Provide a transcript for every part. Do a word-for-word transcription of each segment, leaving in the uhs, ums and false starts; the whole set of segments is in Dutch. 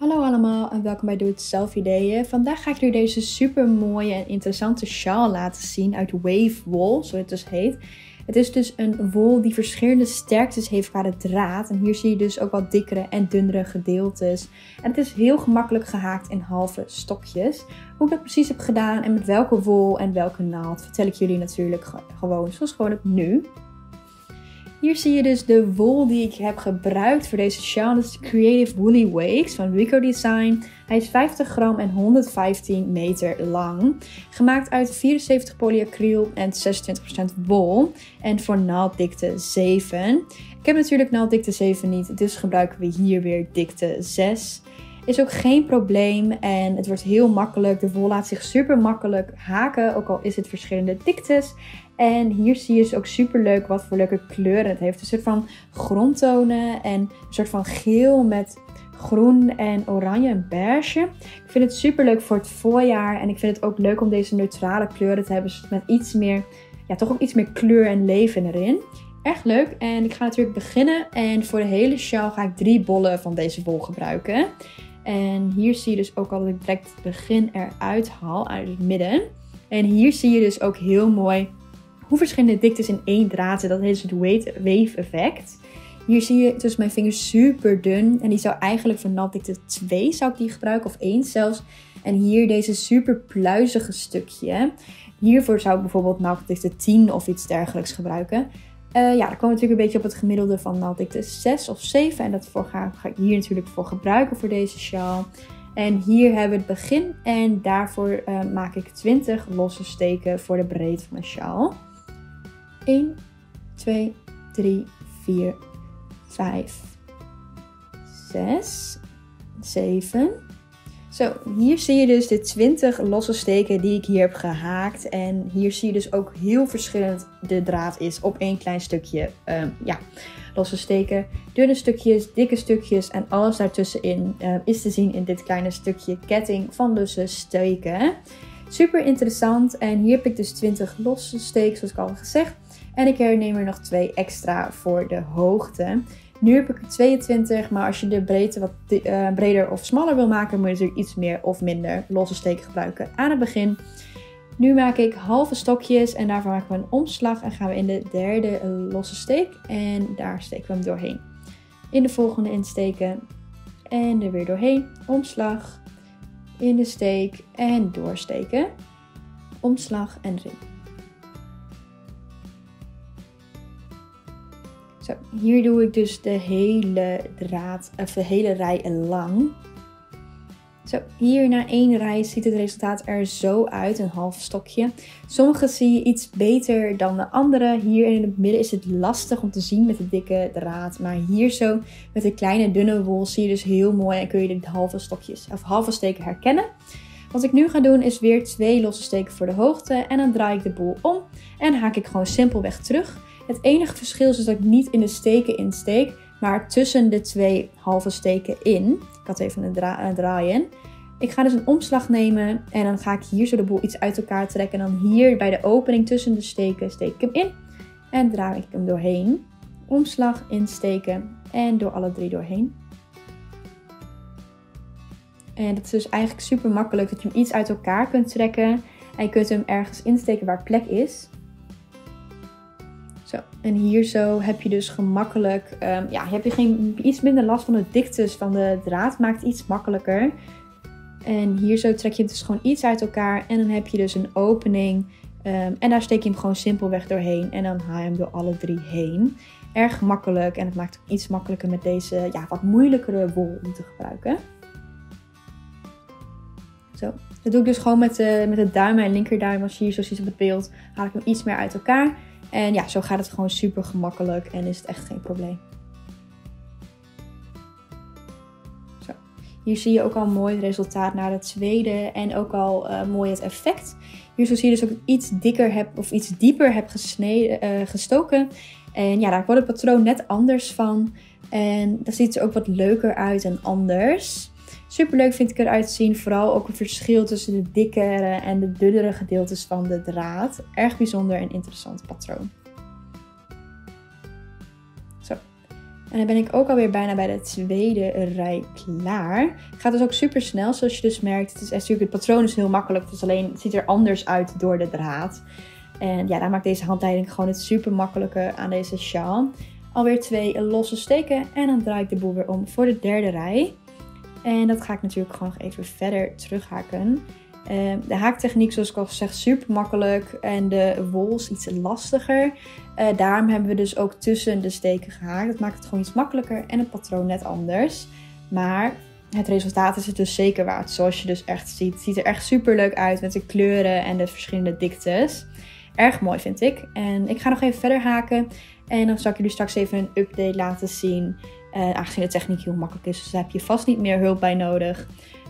Hallo allemaal en welkom bij Doe het Zelf ideeën. Vandaag ga ik jullie deze super mooie en interessante sjaal laten zien uit Wave Wol, zo het dus heet. Het is dus een wol die verschillende sterktes heeft qua de draad. En hier zie je dus ook wat dikkere en dunnere gedeeltes. En het is heel gemakkelijk gehaakt in halve stokjes. Hoe ik dat precies heb gedaan en met welke wol en welke naald vertel ik jullie natuurlijk gewoon zoals gewoonlijk nu. Hier zie je dus de wol die ik heb gebruikt voor deze sjaal. Dat is de Creative Woolly Wakes van Rico Design. Hij is vijftig gram en honderdvijftien meter lang. Gemaakt uit vierenzeventig polyacryl en zesentwintig procent wol. En voor naalddikte zeven. Ik heb natuurlijk naalddikte zeven niet, dus gebruiken we hier weer dikte zes. Is ook geen probleem en het wordt heel makkelijk. De wol laat zich super makkelijk haken, ook al is het verschillende diktes. En hier zie je dus ook super leuk wat voor leuke kleuren het heeft. Een soort van grondtonen en een soort van geel met groen en oranje en beige. Ik vind het super leuk voor het voorjaar en ik vind het ook leuk om deze neutrale kleuren te hebben. Met iets meer, ja, toch ook iets meer kleur en leven erin. Echt leuk en ik ga natuurlijk beginnen en voor de hele sjaal ga ik drie bollen van deze wol gebruiken. En hier zie je dus ook al dat ik direct het begin eruit haal, uit het midden. En hier zie je dus ook heel mooi hoe verschillende diktes in één draad zitten. Dat is het wave effect. Hier zie je tussen mijn vingers super dun. En die zou eigenlijk van naaldikte twee zou ik die gebruiken, of één zelfs. En hier deze super pluizige stukje. Hiervoor zou ik bijvoorbeeld naaldikte tien of iets dergelijks gebruiken. Uh, ja, dan komen we natuurlijk een beetje op het gemiddelde van naaldikte zes of zeven. En dat voor ga, ga ik hier natuurlijk voor gebruiken voor deze sjaal. En hier hebben we het begin. En daarvoor uh, maak ik twintig losse steken voor de breedte van de sjaal. een, twee, drie, vier, vijf, zes, zeven. Zo, hier zie je dus de twintig losse steken die ik hier heb gehaakt. En hier zie je dus ook heel verschillend de draad is op één klein stukje. Um, ja, losse steken, dunne stukjes, dikke stukjes en alles daartussenin uh, is te zien in dit kleine stukje ketting van losse steken. Super interessant en hier heb ik dus twintig losse steken zoals ik al heb gezegd. En ik herneem er nog twee extra voor de hoogte. Nu heb ik er tweeëntwintig, maar als je de breedte wat uh, breder of smaller wil maken, moet je natuurlijk iets meer of minder losse steken gebruiken aan het begin. Nu maak ik halve stokjes en daarvoor maken we een omslag en gaan we in de derde losse steek. En daar steken we hem doorheen. In de volgende insteken en er weer doorheen. Omslag, in de steek en doorsteken. Omslag en erin. Zo, hier doe ik dus de hele draad, of de hele rij lang. Zo, hier na één rij ziet het resultaat er zo uit, een half stokje. Sommige zie je iets beter dan de andere. Hier in het midden is het lastig om te zien met de dikke draad. Maar hier zo, met de kleine dunne wol, zie je dus heel mooi en kun je de halve stokjes, of halve steken herkennen. Wat ik nu ga doen is weer twee losse steken voor de hoogte en dan draai ik de boel om en haak ik gewoon simpelweg terug. Het enige verschil is dat ik niet in de steken insteek, maar tussen de twee halve steken in. Ik had even een, dra een draai in. Ik ga dus een omslag nemen en dan ga ik hier zo de boel iets uit elkaar trekken. En dan hier bij de opening tussen de steken steek ik hem in en draai ik hem doorheen. Omslag, insteken en door alle drie doorheen. En dat is dus eigenlijk super makkelijk dat je hem iets uit elkaar kunt trekken. En je kunt hem ergens insteken waar plek is. Zo, en hier zo heb je dus gemakkelijk, um, ja, heb je geen, iets minder last van de diktes van de draad, maakt het iets makkelijker. En hier zo trek je het dus gewoon iets uit elkaar en dan heb je dus een opening. Um, en daar steek je hem gewoon simpelweg doorheen en dan haal je hem door alle drie heen. Erg gemakkelijk en het maakt het ook iets makkelijker met deze, ja, wat moeilijkere wol om te gebruiken. Zo. Dat doe ik dus gewoon met de, met de duim en linkerduim. Als je hier zo ziet op het beeld, haal ik hem iets meer uit elkaar. En ja, zo gaat het gewoon super gemakkelijk en is het echt geen probleem. Zo. Hier zie je ook al mooi het resultaat naar het tweede en ook al uh, mooi het effect. Hier zo zie je dus ook dat ik iets dikker heb of iets dieper heb gesneden, uh, gestoken. En ja, daar wordt het patroon net anders van. En dat ziet er ook wat leuker uit en anders. Super leuk vind ik eruit zien. Vooral ook het verschil tussen de dikkere en de dunnere gedeeltes van de draad. Erg bijzonder en interessant patroon. Zo. En dan ben ik ook alweer bijna bij de tweede rij klaar. Het gaat dus ook super snel, zoals je dus merkt. Het is echt natuurlijk, het patroon is heel makkelijk. Het is alleen, het ziet er anders uit door de draad. En ja, daar maakt deze handleiding gewoon het super makkelijke aan deze sjaal. Alweer twee losse steken en dan draai ik de boel weer om voor de derde rij. En dat ga ik natuurlijk gewoon nog even verder terughaken. Uh, de haaktechniek, zoals ik al zeg, super makkelijk en de wol is iets lastiger. Uh, daarom hebben we dus ook tussen de steken gehaakt. Dat maakt het gewoon iets makkelijker en het patroon net anders. Maar het resultaat is het dus zeker waard, zoals je dus echt ziet. Het ziet er echt super leuk uit met de kleuren en de verschillende diktes. Erg mooi vind ik. En ik ga nog even verder haken en dan zal ik jullie straks even een update laten zien. Uh, aangezien de techniek heel makkelijk is, dus daar heb je vast niet meer hulp bij nodig.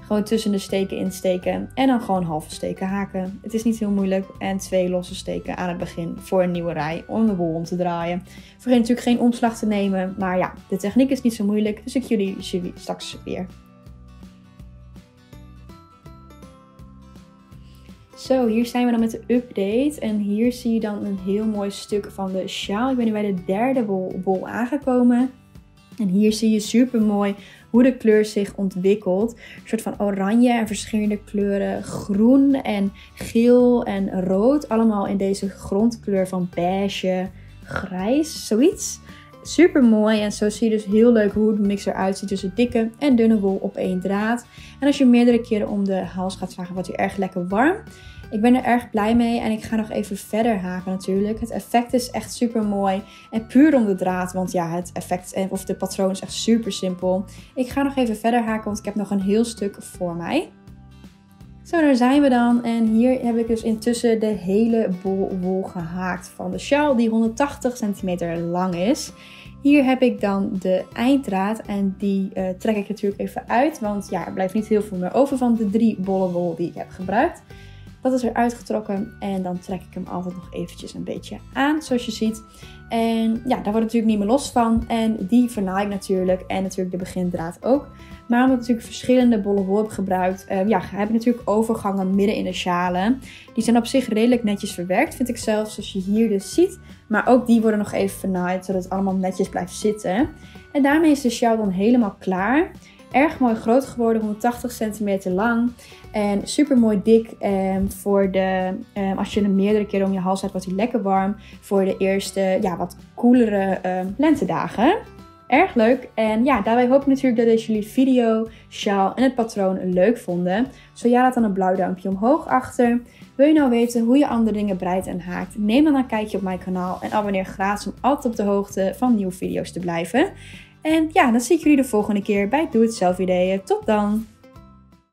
Gewoon tussen de steken insteken en dan gewoon halve steken haken. Het is niet heel moeilijk en twee losse steken aan het begin voor een nieuwe rij om de wol om te draaien. Vergeet natuurlijk geen omslag te nemen, maar ja, de techniek is niet zo moeilijk, dus ik jullie, jullie straks weer. Zo, hier zijn we dan met de update en hier zie je dan een heel mooi stuk van de sjaal. Ik ben nu bij de derde wol aangekomen. En hier zie je super mooi hoe de kleur zich ontwikkelt. Een soort van oranje en verschillende kleuren groen en geel en rood. Allemaal in deze grondkleur van beige, grijs, zoiets. Super mooi en zo zie je dus heel leuk hoe de mix eruit ziet tussen dikke en dunne wol op één draad. En als je meerdere keren om de hals gaat vragen, wordt hij erg lekker warm. Ik ben er erg blij mee en ik ga nog even verder haken natuurlijk. Het effect is echt super mooi en puur om de draad, want ja, het effect of de patroon is echt super simpel. Ik ga nog even verder haken, want ik heb nog een heel stuk voor mij. Zo, daar zijn we dan en hier heb ik dus intussen de hele bol wol gehaakt van de sjaal die honderdtachtig centimeter lang is. Hier heb ik dan de einddraad en die uh, trek ik natuurlijk even uit, want ja, er blijft niet heel veel meer over van de drie bollen wol die ik heb gebruikt. Dat is eruit getrokken en dan trek ik hem altijd nog eventjes een beetje aan, zoals je ziet. En ja, daar wordt het natuurlijk niet meer los van. En die vernaai ik natuurlijk en natuurlijk de begindraad ook. Maar omdat ik natuurlijk verschillende bollen wol heb gebruikt, eh, ja, heb ik natuurlijk overgangen midden in de sjalen. Die zijn op zich redelijk netjes verwerkt, vind ik zelf, zoals je hier dus ziet. Maar ook die worden nog even vernaaid, zodat het allemaal netjes blijft zitten. En daarmee is de sjaal dan helemaal klaar. Erg mooi groot geworden, honderdtachtig centimeter lang en super mooi dik. En voor de, eh, als je hem meerdere keren om je hals hebt, wordt hij lekker warm voor de eerste ja, wat koelere eh, lentedagen. Erg leuk en ja, daarbij hoop ik natuurlijk dat deze jullie video, sjaal en het patroon leuk vonden. Zo ja, laat dan een blauw duimpje omhoog achter. Wil je nou weten hoe je andere dingen breidt en haakt? Neem dan een kijkje op mijn kanaal en abonneer gratis om altijd op de hoogte van nieuwe video's te blijven. En ja, dan zie ik jullie de volgende keer bij Doe het Zelf ideeën. Tot dan!